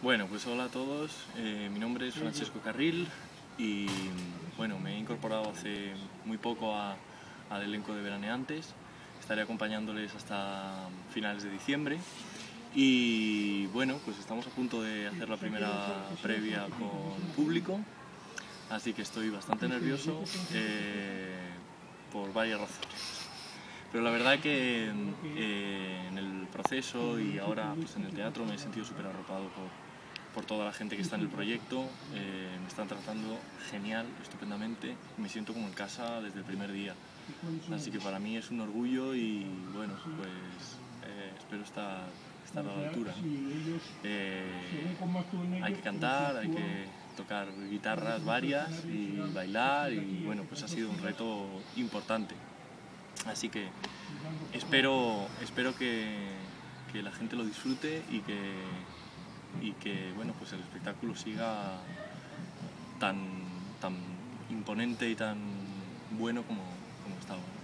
Bueno, pues hola a todos, mi nombre es Francesco Carril y bueno, me he incorporado hace muy poco al elenco de Veraneantes. Estaré acompañándoles hasta finales de diciembre y bueno, pues estamos a punto de hacer la primera previa con público, así que estoy bastante nervioso por varias razones. Pero la verdad que en el proceso y ahora pues en el teatro me he sentido súper arropado por toda la gente que está en el proyecto. Me están tratando genial, estupendamente, me siento como en casa desde el primer día. Así que para mí es un orgullo y bueno, pues espero estar a la altura. Hay que cantar, hay que tocar guitarras varias y bailar y bueno, pues ha sido un reto importante. Así que espero que la gente lo disfrute y que bueno, pues el espectáculo siga tan imponente y tan bueno como está ahora.